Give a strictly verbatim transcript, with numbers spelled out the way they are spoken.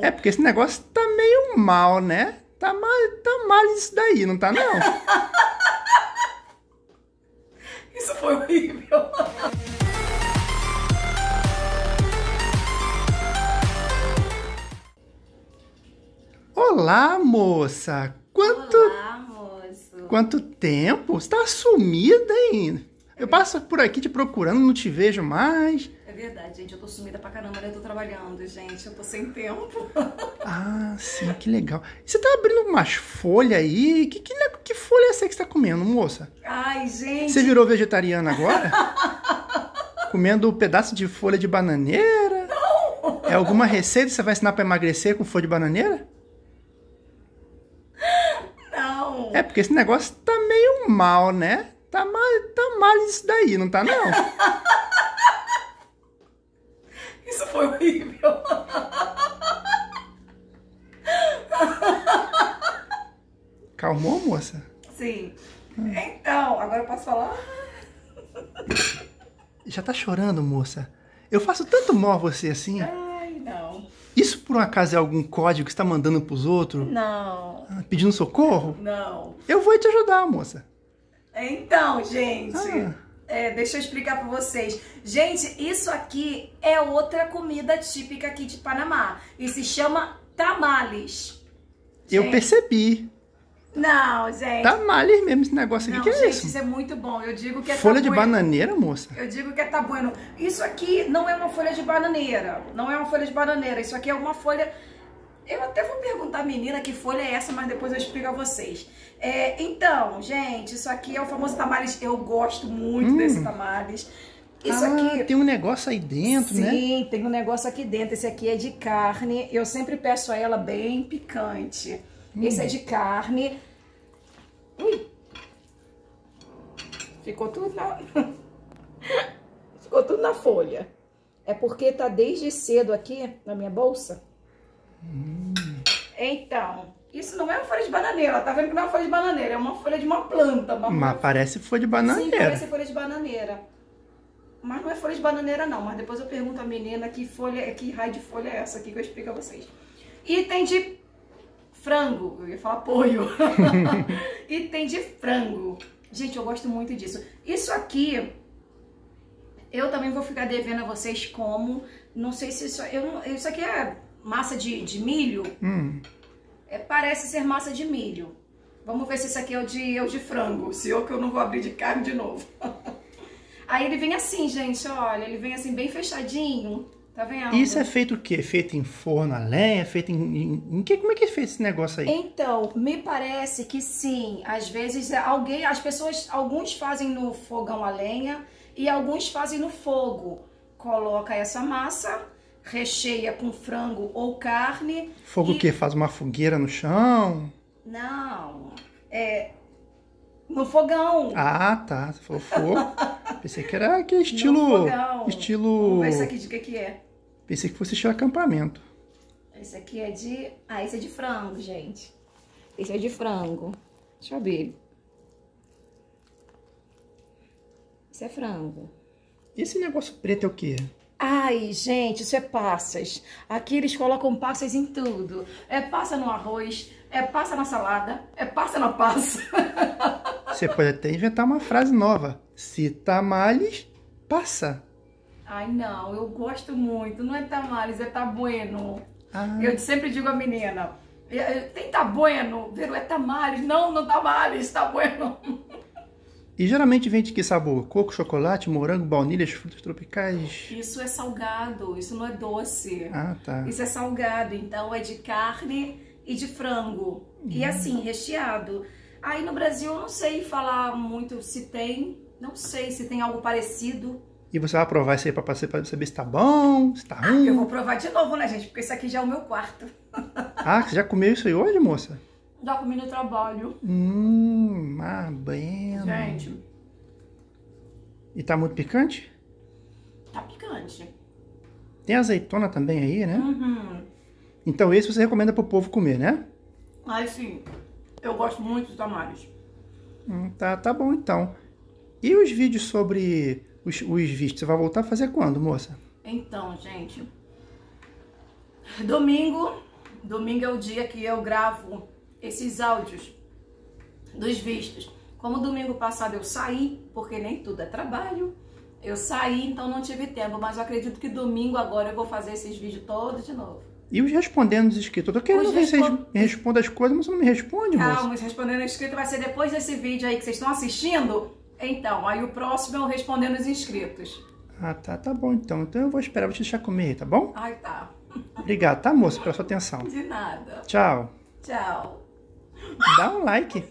É, porque esse negócio tá meio mal, né? Tá mal, tá mal isso daí, não tá não? Isso foi horrível. Olá, moça. Quanto... Olá, moço. Quanto tempo? Você tá sumida, hein? Eu passo por aqui te procurando, não te vejo mais. É verdade, gente. Eu tô sumida pra caramba, né? Eu tô trabalhando, gente. Eu tô sem tempo. Ah, sim. Que legal. Você tá abrindo umas folhas aí. Que, que, que folha é essa que você tá comendo, moça? Ai, gente. Você virou vegetariana agora? Comendo um pedaço de folha de bananeira? Não! É alguma receita que você vai ensinar pra emagrecer com folha de bananeira? Não. É, porque esse negócio tá meio mal, né? Tá mal, tá mal isso daí, não tá não? Isso foi horrível. Calmou, moça? Sim. Ah. Então, agora eu posso falar? Já tá chorando, moça? Eu faço tanto mal a você assim? Ai, não. Isso por um acaso é algum código que você tá mandando pros outros? Não. Ah, pedindo socorro? Não. Eu vou te ajudar, moça. Então, gente, ah. é, deixa eu explicar para vocês. Gente, isso aqui é outra comida típica aqui de Panamá. E se chama tamales. Gente. Eu percebi. Não, gente. Tamales mesmo esse negócio aqui. Não, que é gente, isso? Isso é muito bom. Eu digo que é folha tabueno. de bananeira, moça? Eu digo que é tabueno. Isso aqui não é uma folha de bananeira. Não é uma folha de bananeira. Isso aqui é uma folha... Eu até vou perguntar, menina, que folha é essa, mas depois eu explico a vocês. É, então, gente, isso aqui é o famoso tamales. Eu gosto muito hum. desse tamales. Isso ah, aqui... tem um negócio aí dentro, Sim, né? Sim, tem um negócio aqui dentro. Esse aqui é de carne. Eu sempre peço a ela bem picante. Hum. Esse é de carne. Ui. Ficou tudo na... Ficou tudo na folha. É porque tá desde cedo aqui na minha bolsa. Hum. Então, isso não é uma folha de bananeira, tá vendo que não é uma folha de bananeira, é uma folha de uma planta. Uma mas folha... parece folha de bananeira. Sim, parece folha de bananeira. Mas não é folha de bananeira não, mas depois eu pergunto à menina que folha, que raio de folha é essa aqui que eu explico a vocês. E tem de frango, eu ia falar polho. E tem de frango. Gente, eu gosto muito disso. Isso aqui... Eu também vou ficar devendo a vocês como... Não sei se isso... Eu não... Isso aqui é... Massa de, de milho? Hum. É, parece ser massa de milho. Vamos ver se isso aqui é o de, é o de frango. Se eu que eu não vou abrir de carne de novo. Aí ele vem assim, gente, olha. Ele vem assim bem fechadinho. Tá vendo? Isso é feito o quê? Feito em forno a lenha? Feito em... em, em que, como é que é feito esse negócio aí? Então, me parece que sim. Às vezes alguém, as pessoas... Alguns fazem no fogão a lenha e alguns fazem no fogo. Coloca essa massa... Recheia com frango ou carne. Fogo e... o quê? Faz uma fogueira no chão? Não. É... No fogão. Ah, tá. Você falou fogo. Pensei que era que estilo... No fogão. Estilo... Vamos ver isso aqui de que que é. Pensei que fosse estilo acampamento. Esse aqui é de... Ah, esse é de frango, gente. Esse é de frango. Deixa eu abrir. Esse é frango. E esse negócio preto é o quê? Ai, gente, isso é passas. Aqui eles colocam passas em tudo. É passa no arroz, é passa na salada, é passa na passa. Você pode até inventar uma frase nova. Se tamales, passa. Ai, não, eu gosto muito. Não é tamales, é tabueno. Ah. Eu sempre digo à menina, tem tabueno? É tamales? Não, não tamales, tabueno. E geralmente vem de que sabor? Coco, chocolate, morango, baunilhas, frutos tropicais? Isso é salgado, isso não é doce. Ah, tá. Isso é salgado, então é de carne e de frango. Hum. E assim, recheado. Aí no Brasil eu não sei falar muito se tem, não sei se tem algo parecido. E você vai provar isso aí pra, pra saber se tá bom, se tá ruim? Ah, eu vou provar de novo, né, gente? Porque isso aqui já é o meu quarto. Ah, você já comeu isso aí hoje, moça? Já comi no trabalho. Hum, ah, bem. Gente. E tá muito picante? Tá picante. Tem azeitona também aí, né? Uhum. Então esse você recomenda pro povo comer, né? Ah, sim. Eu gosto muito dos tamales. Hum, tá, tá bom, então. E os vídeos sobre os, os vistos? Você vai voltar a fazer quando, moça? Então, gente... Domingo, domingo é o dia que eu gravo esses áudios dos vistos. Como domingo passado eu saí, porque nem tudo é trabalho, eu saí, então não tive tempo, mas eu acredito que domingo agora eu vou fazer esses vídeos todos de novo. E os respondendo os inscritos? Eu tô querendo ver se vocês me respondem as coisas, mas você não me responde, moça. Calma, os respondendo os inscritos vai ser depois desse vídeo aí que vocês estão assistindo. Então, aí o próximo é o respondendo os inscritos. Ah, tá, tá bom então. Então eu vou esperar, vou te deixar comer, tá bom? Ai, tá. Obrigado, tá, moça, pela sua atenção. De nada. Tchau. Tchau. Dá um like.